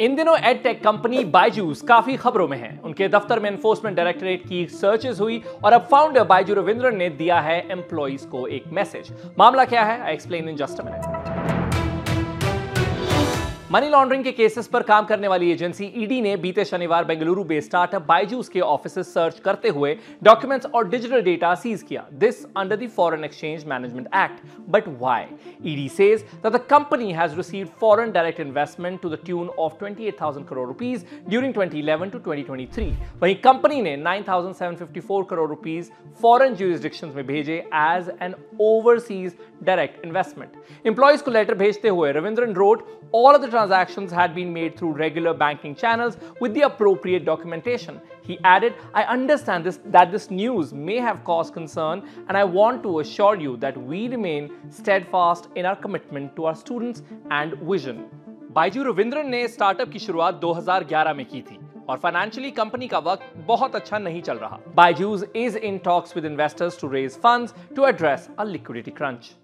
इन दिनों ed tech company Byju's काफी खबरों में है। उनके दफ्तर में एनफोर्समेंट डायरेक्टरेट की सर्चेस हुई और अब फाउंडर बायजू रविंद्रन ने दिया है एम्प्लॉइज को एक मैसेज। मामला क्या है, I explain in just a minute. Money laundering के केसेस पर काम करने वाली एजेंसी ईडी ने बीते शनिवार बेंगलुरु बेस्ड स्टार्टअप बायजूस के ऑफिसेस सर्च करते हुए डॉक्यूमेंट्स और डिजिटल डेटा सीज किया। This under the foreign exchange management act. But why? ED says that the company has received foreign direct investment to the tune of 28,000 crore rupees during 2011 to 2023. वहीं company ने 9,754 crore rupees foreign jurisdictions में भेजे as an overseas direct investment. Employees को letter भेजते हुए Ravindran wrote, all of the transactions had been made through regular banking channels with the appropriate documentation. He added, I understand that this news may have caused concern, and I want to assure you that we remain steadfast in our commitment to our students and vision. Byju Ravindran ने startup की शुरुआत 2011 में की थी और financially company का वक्त बहुत अच्छा नहीं चल रहा। Byju's is in talks with investors to raise funds to address a liquidity crunch.